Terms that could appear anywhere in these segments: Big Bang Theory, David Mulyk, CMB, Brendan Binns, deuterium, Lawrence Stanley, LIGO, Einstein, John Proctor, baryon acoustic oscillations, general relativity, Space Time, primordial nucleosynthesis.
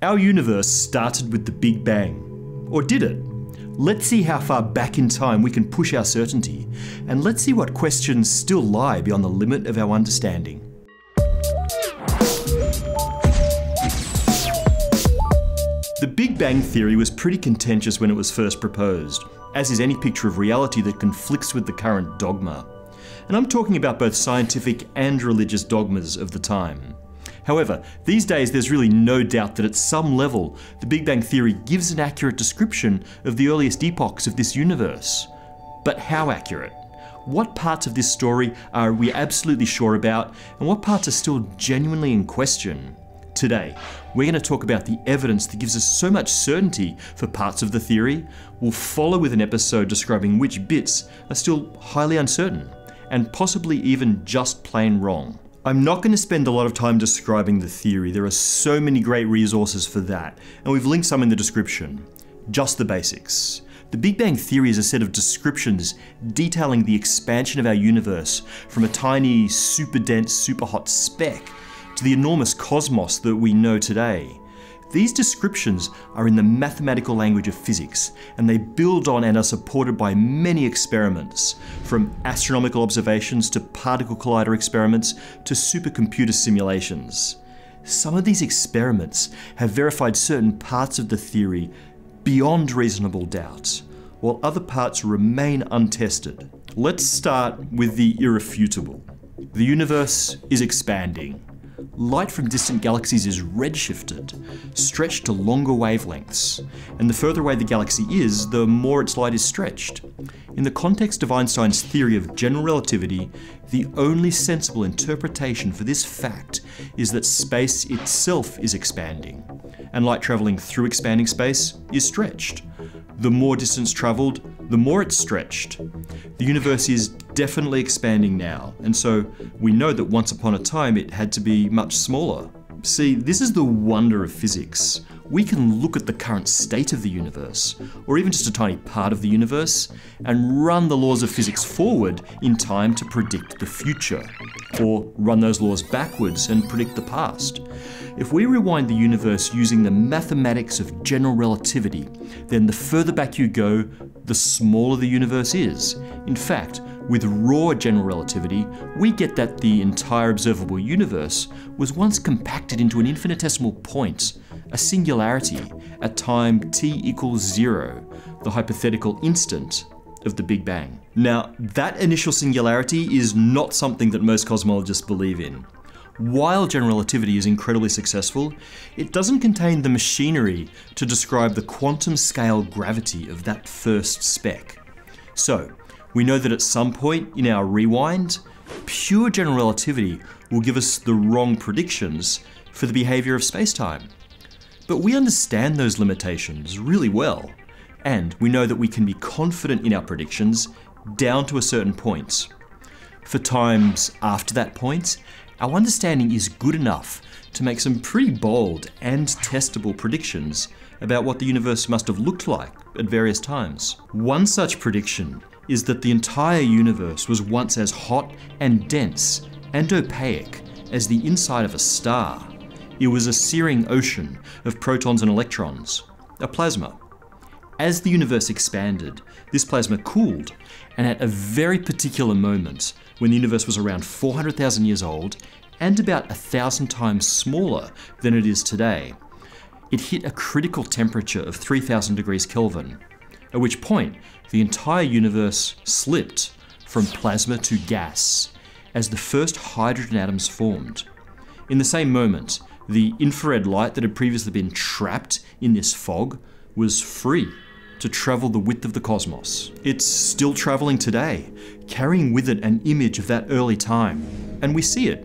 Our universe started with the Big Bang. Or did it? Let's see how far back in time we can push our certainty, and let's see what questions still lie beyond the limit of our understanding. The Big Bang Theory was pretty contentious when it was first proposed, as is any picture of reality that conflicts with the current dogma. And I'm talking about both scientific and religious dogmas of the time. However, these days there's really no doubt that at some level, the Big Bang Theory gives an accurate description of the earliest epochs of this universe. But how accurate? What parts of this story are we absolutely sure about, and what parts are still genuinely in question? Today, we're going to talk about the evidence that gives us so much certainty for parts of the theory. We'll follow with an episode describing which bits are still highly uncertain, and possibly even just plain wrong. I'm not going to spend a lot of time describing the theory. There are so many great resources for that, and we've linked some in the description. Just the basics. The Big Bang Theory is a set of descriptions detailing the expansion of our universe from a tiny, super dense, super hot speck to the enormous cosmos that we know today. These descriptions are in the mathematical language of physics, and they build on and are supported by many experiments, from astronomical observations to particle collider experiments to supercomputer simulations. Some of these experiments have verified certain parts of the theory beyond reasonable doubt, while other parts remain untested. Let's start with the irrefutable. The universe is expanding. Light from distant galaxies is redshifted, stretched to longer wavelengths, and the further away the galaxy is, the more its light is stretched. In the context of Einstein's theory of general relativity, the only sensible interpretation for this fact is that space itself is expanding, and light travelling through expanding space is stretched. The more distance travelled, the more it's stretched. The universe is definitely expanding now, and so we know that once upon a time it had to be much smaller. See, this is the wonder of physics. We can look at the current state of the universe, or even just a tiny part of the universe, and run the laws of physics forward in time to predict the future, or run those laws backwards and predict the past. If we rewind the universe using the mathematics of general relativity, then the further back you go, the smaller the universe is. In fact, with raw general relativity, we get that the entire observable universe was once compacted into an infinitesimal point, a singularity, at time t = 0, the hypothetical instant of the Big Bang. Now, that initial singularity is not something that most cosmologists believe in. While general relativity is incredibly successful, it doesn't contain the machinery to describe the quantum scale gravity of that first speck. So, we know that at some point in our rewind, pure general relativity will give us the wrong predictions for the behavior of space-time. But we understand those limitations really well, and we know that we can be confident in our predictions down to a certain point. For times after that point, our understanding is good enough to make some pretty bold and testable predictions about what the universe must have looked like at various times. One such prediction is that the entire universe was once as hot and dense and opaque as the inside of a star. It was a searing ocean of protons and electrons, a plasma. As the universe expanded, this plasma cooled, and at a very particular moment, when the universe was around 400,000 years old and about 1,000 times smaller than it is today, it hit a critical temperature of 3,000 degrees Kelvin, at which point the entire universe slipped from plasma to gas as the first hydrogen atoms formed. In the same moment, the infrared light that had previously been trapped in this fog was free to travel the width of the cosmos. It's still traveling today, carrying with it an image of that early time, and we see it.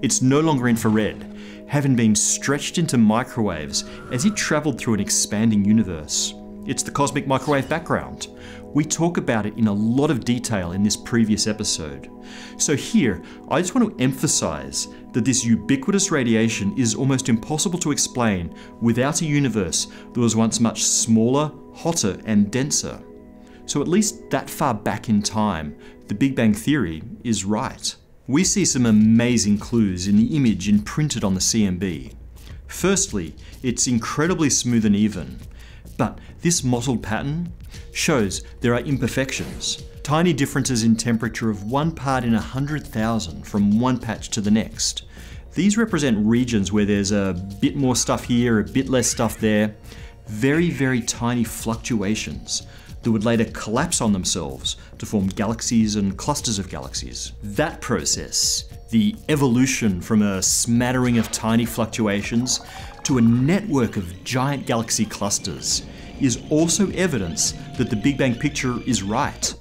It's no longer infrared, having been stretched into microwaves as it traveled through an expanding universe. It's the cosmic microwave background. We talk about it in a lot of detail in this previous episode. So here, I just want to emphasize that this ubiquitous radiation is almost impossible to explain without a universe that was once much smaller, hotter, and denser. So at least that far back in time, the Big Bang Theory is right. We see some amazing clues in the image imprinted on the CMB. Firstly, it's incredibly smooth and even, but this mottled pattern shows there are imperfections, tiny differences in temperature of 1 part in 100,000 from one patch to the next. These represent regions where there's a bit more stuff here, a bit less stuff there, very, very tiny fluctuations that would later collapse on themselves to form galaxies and clusters of galaxies. That process, the evolution from a smattering of tiny fluctuations to a network of giant galaxy clusters, is also evidence that the Big Bang picture is right.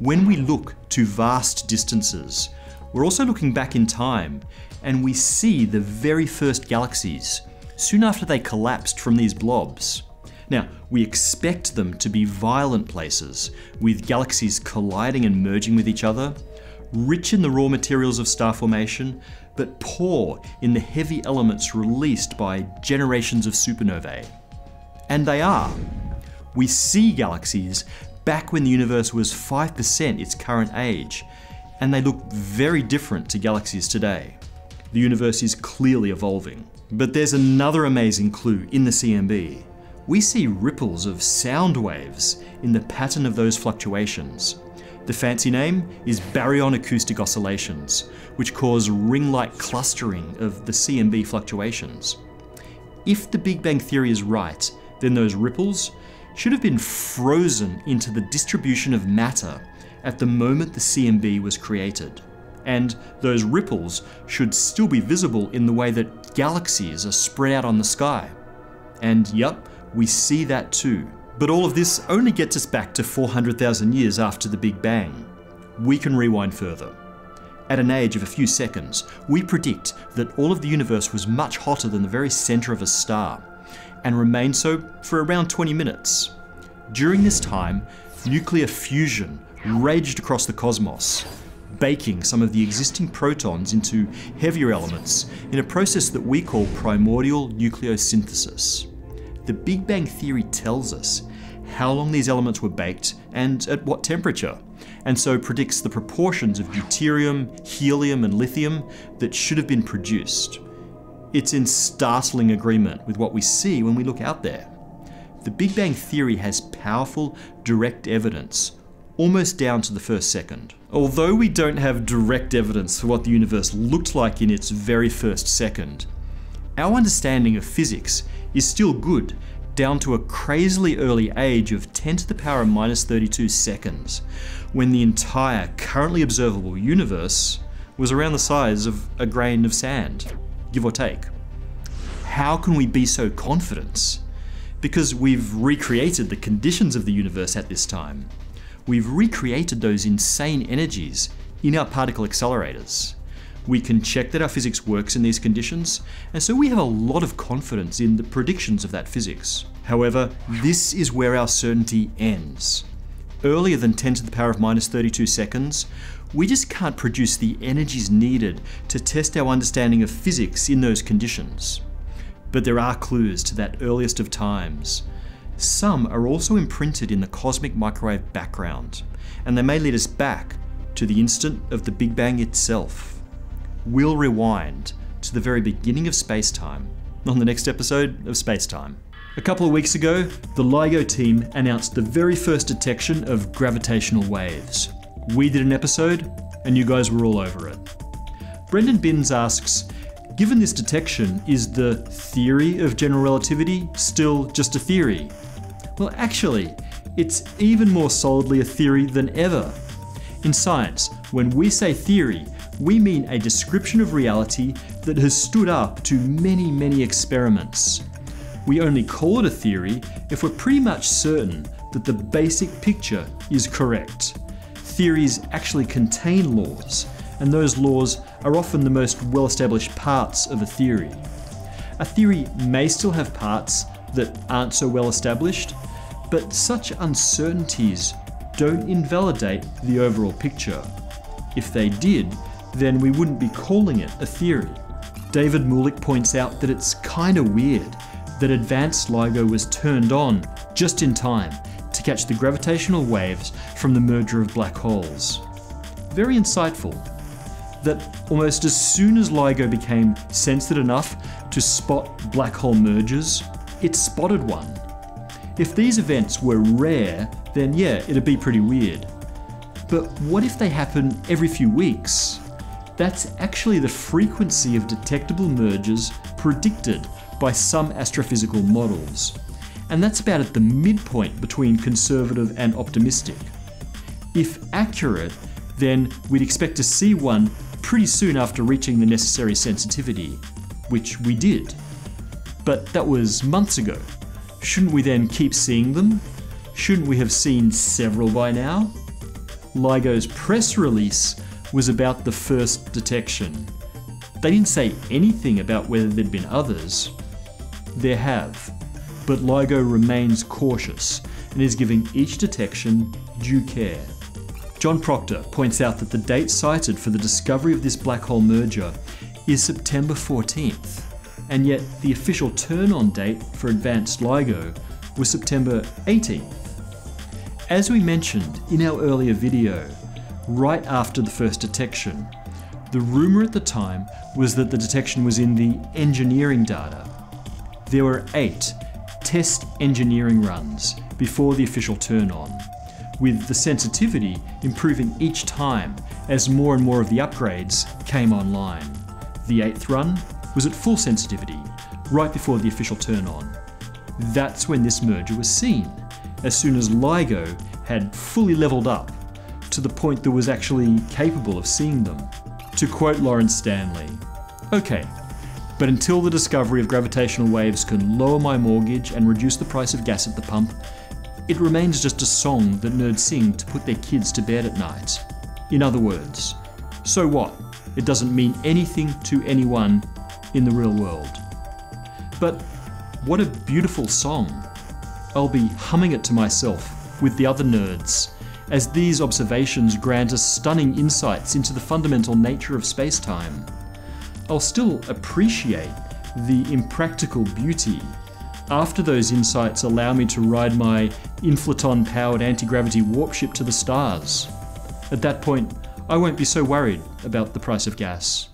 When we look to vast distances, we're also looking back in time, and we see the very first galaxies soon after they collapsed from these blobs. Now, we expect them to be violent places, with galaxies colliding and merging with each other, rich in the raw materials of star formation, but poor in the heavy elements released by generations of supernovae. And they are. We see galaxies back when the universe was 5% its current age, and they look very different to galaxies today. The universe is clearly evolving. But there's another amazing clue in the CMB. We see ripples of sound waves in the pattern of those fluctuations. The fancy name is baryon acoustic oscillations, which cause ring-like clustering of the CMB fluctuations. If the Big Bang Theory is right, then those ripples should have been frozen into the distribution of matter at the moment the CMB was created. And those ripples should still be visible in the way that galaxies are spread out on the sky. And yep, we see that too. But all of this only gets us back to 400,000 years after the Big Bang. We can rewind further. At an age of a few seconds, we predict that all of the universe was much hotter than the very center of a star, and remained so for around 20 minutes. During this time, nuclear fusion raged across the cosmos, baking some of the existing protons into heavier elements in a process that we call primordial nucleosynthesis. The Big Bang Theory tells us how long these elements were baked and at what temperature, and so predicts the proportions of deuterium, helium, and lithium that should have been produced. It's in startling agreement with what we see when we look out there. The Big Bang Theory has powerful, direct evidence, almost down to the first second. Although we don't have direct evidence for what the universe looked like in its very first second, our understanding of physics is still good down to a crazily early age of 10⁻³² seconds, when the entire currently observable universe was around the size of a grain of sand, give or take. How can we be so confident? Because we've recreated the conditions of the universe at this time. We've recreated those insane energies in our particle accelerators. We can check that our physics works in these conditions, and so we have a lot of confidence in the predictions of that physics. However, this is where our certainty ends. Earlier than 10⁻³² seconds, we just can't produce the energies needed to test our understanding of physics in those conditions. But there are clues to that earliest of times. Some are also imprinted in the cosmic microwave background, and they may lead us back to the instant of the Big Bang itself. We'll rewind to the very beginning of space-time on the next episode of Space Time. A couple of weeks ago, the LIGO team announced the very first detection of gravitational waves. We did an episode, and you guys were all over it. Brendan Binns asks, given this detection, is the theory of general relativity still just a theory? Well, actually, it's even more solidly a theory than ever. In science, when we say theory, we mean a description of reality that has stood up to many, many experiments. We only call it a theory if we're pretty much certain that the basic picture is correct. Theories actually contain laws, and those laws are often the most well-established parts of a theory. A theory may still have parts that aren't so well-established, but such uncertainties don't invalidate the overall picture. If they did, then we wouldn't be calling it a theory. David Mulyk points out that it's kinda weird that advanced LIGO was turned on just in time to catch the gravitational waves from the merger of black holes. Very insightful. that almost as soon as LIGO became sensitive enough to spot black hole mergers, it spotted one. If these events were rare, then yeah, it'd be pretty weird. But what if they happen every few weeks? That's actually the frequency of detectable mergers predicted by some astrophysical models. And that's about at the midpoint between conservative and optimistic. If accurate, then we'd expect to see one pretty soon after reaching the necessary sensitivity, which we did. But that was months ago. Shouldn't we then keep seeing them? Shouldn't we have seen several by now? LIGO's press release was about the first detection. They didn't say anything about whether there'd been others. There have, but LIGO remains cautious and is giving each detection due care. John Proctor points out that the date cited for the discovery of this black hole merger is September 14th, and yet the official turn-on date for advanced LIGO was September 18th. As we mentioned in our earlier video, right after the first detection, the rumor at the time was that the detection was in the engineering data. There were 8 test engineering runs before the official turn-on, with the sensitivity improving each time as more and more of the upgrades came online. The 8th run was at full sensitivity, right before the official turn-on. That's when this merger was seen, as soon as LIGO had fully leveled up to the point that was actually capable of seeing them. To quote Lawrence Stanley, "Okay, but until the discovery of gravitational waves can lower my mortgage and reduce the price of gas at the pump, it remains just a song that nerds sing to put their kids to bed at night. In other words, so what? It doesn't mean anything to anyone in the real world." But what a beautiful song. I'll be humming it to myself with the other nerds, as these observations grant us stunning insights into the fundamental nature of space-time. I'll still appreciate the impractical beauty after those insights allow me to ride my inflaton-powered anti-gravity warp ship to the stars. At that point, I won't be so worried about the price of gas.